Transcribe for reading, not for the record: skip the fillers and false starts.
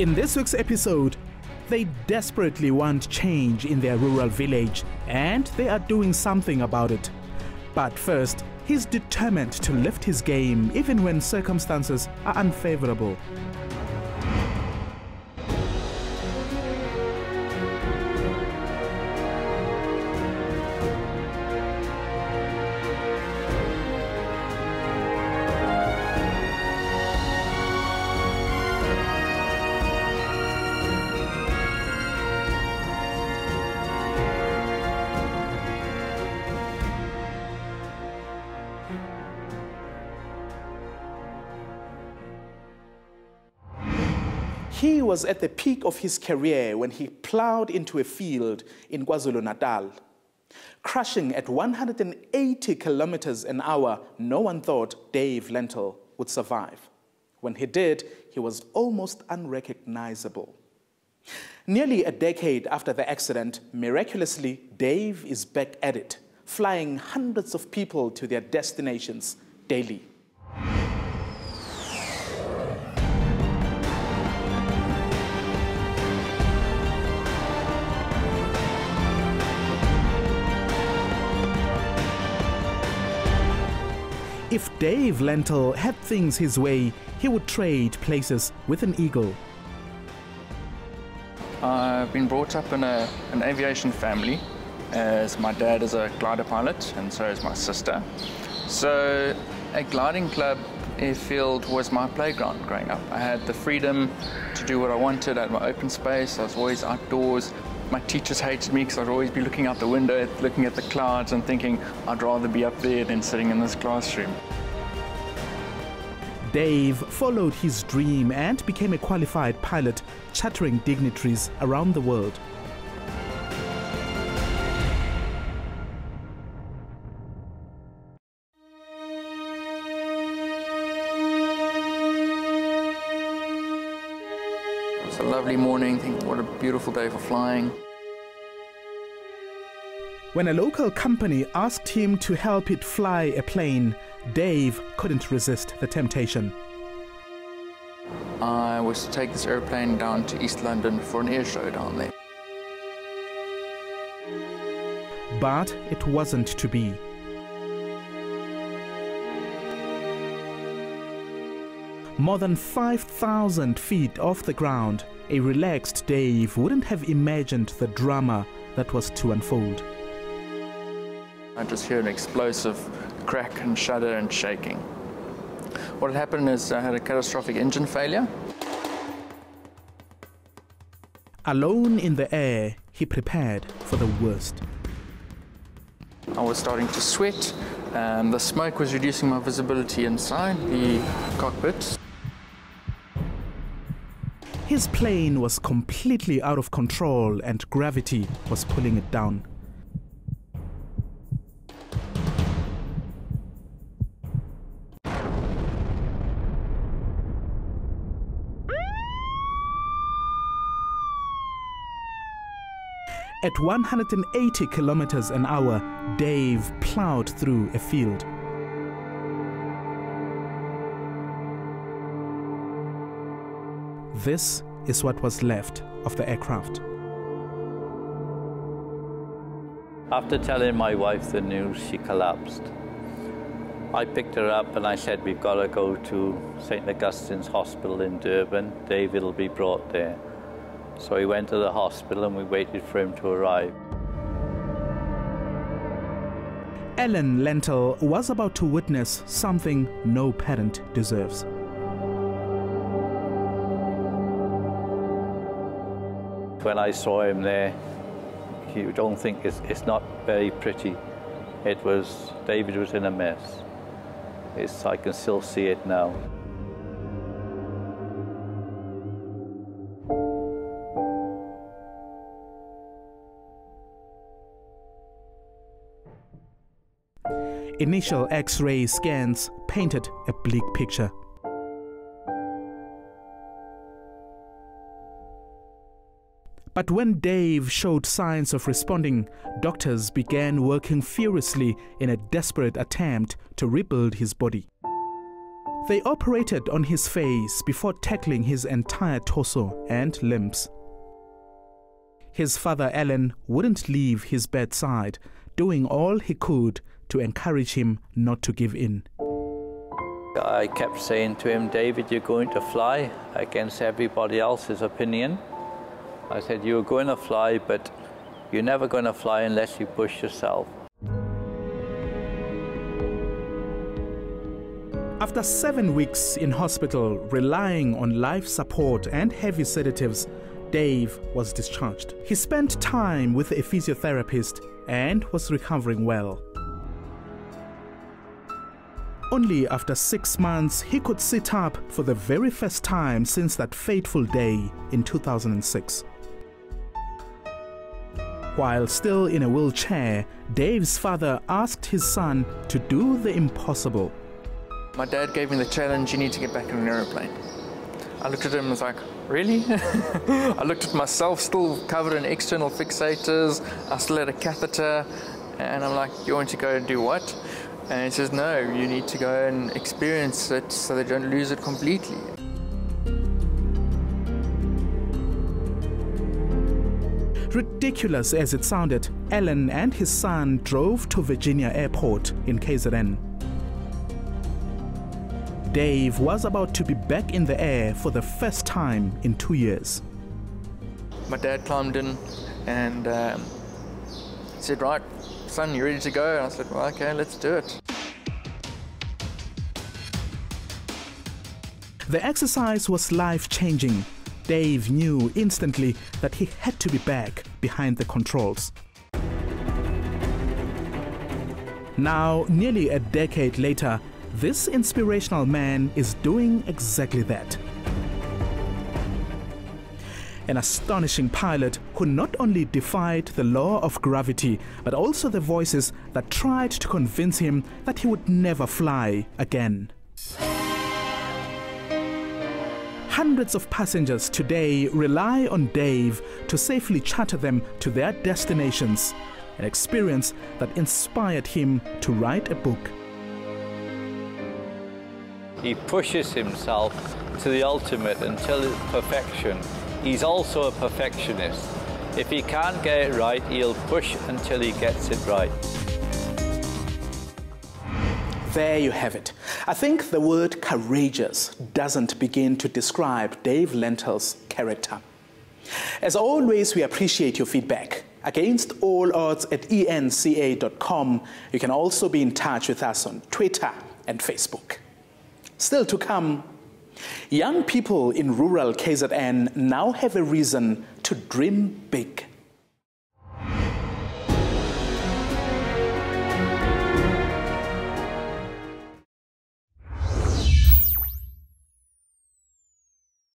In this week's episode, they desperately want change in their rural village and they are doing something about it. But first, he's determined to lift his game even when circumstances are unfavorable. He was at the peak of his career when he ploughed into a field in KwaZulu-Natal. Crushing at 180 kilometers an hour, no one thought Dave Lentle would survive. When he did, he was almost unrecognizable. Nearly a decade after the accident, miraculously, Dave is back at it, flying hundreds of people to their destinations daily. If Dave Lentle had things his way, he would trade places with an eagle. I've been brought up in an aviation family, as my dad is a glider pilot and so is my sister. So a gliding club airfield was my playground growing up. I had the freedom to do what I wanted. I had my open space. I was always outdoors. My teachers hated me because I'd always be looking out the window, looking at the clouds and thinking I'd rather be up there than sitting in this classroom. Dave followed his dream and became a qualified pilot, chartering dignitaries around the world. It's a lovely morning, thinking what a beautiful day for flying. When a local company asked him to help it fly a plane, Dave couldn't resist the temptation. I was to take this airplane down to East London for an air show down there. But it wasn't to be. More than 5,000 feet off the ground, a relaxed Dave wouldn't have imagined the drama that was to unfold. I just heard an explosive crack and shudder and shaking. What had happened is I had a catastrophic engine failure. Alone in the air, he prepared for the worst. I was starting to sweat. The smoke was reducing my visibility inside the cockpit. His plane was completely out of control and gravity was pulling it down. At 180 kilometers an hour, Dave plowed through a field. This is what was left of the aircraft. After telling my wife the news, she collapsed. I picked her up and I said, we've got to go to St. Augustine's Hospital in Durban. David will be brought there. So he went to the hospital and we waited for him to arrive. Ellen Lentle was about to witness something no parent deserves. When I saw him there, you don't think it's not very pretty. David was in a mess. I can still see it now. Initial X-ray scans painted a bleak picture. But when Dave showed signs of responding, doctors began working furiously in a desperate attempt to rebuild his body. They operated on his face before tackling his entire torso and limbs. His father, Alan, wouldn't leave his bedside, doing all he could to encourage him not to give in. I kept saying to him, David, you're going to fly against everybody else's opinion. I said, you're going to fly, but you're never going to fly unless you push yourself. After 7 weeks in hospital, relying on life support and heavy sedatives, Dave was discharged. He spent time with a physiotherapist and was recovering well. Only after 6 months, he could sit up for the very first time since that fateful day in 2006. While still in a wheelchair, Dave's father asked his son to do the impossible. My dad gave me the challenge, you need to get back in an aeroplane. I looked at him and was like, really? I looked at myself, still covered in external fixators. I still had a catheter. And I'm like, you want to go and do what? And he says, no, you need to go and experience it so they don't lose it completely. Ridiculous as it sounded, Ellen and his son drove to Virginia Airport in KZN. Dave was about to be back in the air for the first time in 2 years. My dad climbed in and said, right, son, you ready to go? And I said, well, okay, let's do it. The exercise was life-changing. Dave knew instantly that he had to be back behind the controls. Now, nearly a decade later, this inspirational man is doing exactly that. An astonishing pilot who not only defied the law of gravity, but also the voices that tried to convince him that he would never fly again. Hundreds of passengers today rely on Dave to safely charter them to their destinations, an experience that inspired him to write a book. He pushes himself to the ultimate until it's perfection. He's also a perfectionist. If he can't get it right, he'll push until he gets it right. There you have it. I think the word courageous doesn't begin to describe Dave Lentle's character. As always, we appreciate your feedback. Against All Odds at enca.com. You can also be in touch with us on Twitter and Facebook. Still to come, young people in rural KZN now have a reason to dream big.